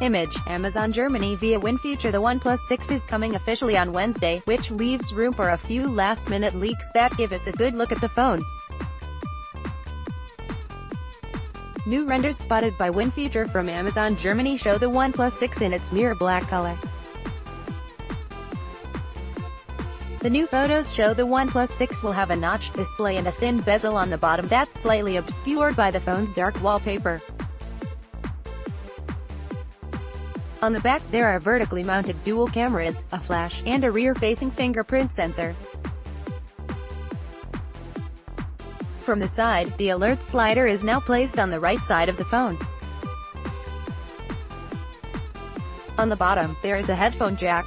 Image, Amazon Germany via WinFuture. The OnePlus 6 is coming officially on Wednesday, which leaves room for a few last-minute leaks that give us a good look at the phone. New renders spotted by WinFuture from Amazon Germany show the OnePlus 6 in its Mirror Black color. The new photos show the OnePlus 6 will have a notched display and a thin bezel on the bottom that's slightly obscured by the phone's dark wallpaper. On the back there are vertically mounted dual cameras, a flash, and a rear-facing fingerprint sensor. From the side, the alert slider is now placed on the right side of the phone. On the bottom, there is a headphone jack.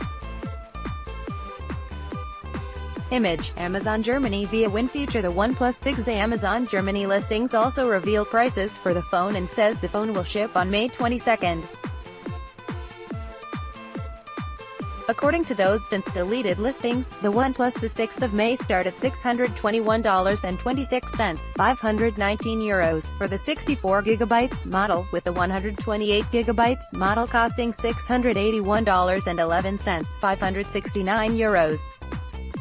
Image, Amazon Germany via WinFuture. The OnePlus 6 Amazon Germany listings also reveal prices for the phone and says the phone will ship on May 22nd. According to those since deleted listings, the OnePlus 6 of May start at $621.26 (€519) for the 64GB model, with the 128GB model costing $681.11 (€569).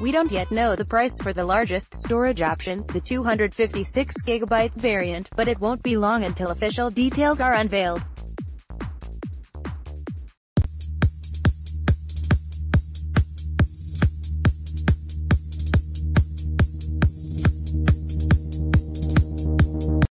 We don't yet know the price for the largest storage option, the 256GB variant, but it won't be long until official details are unveiled.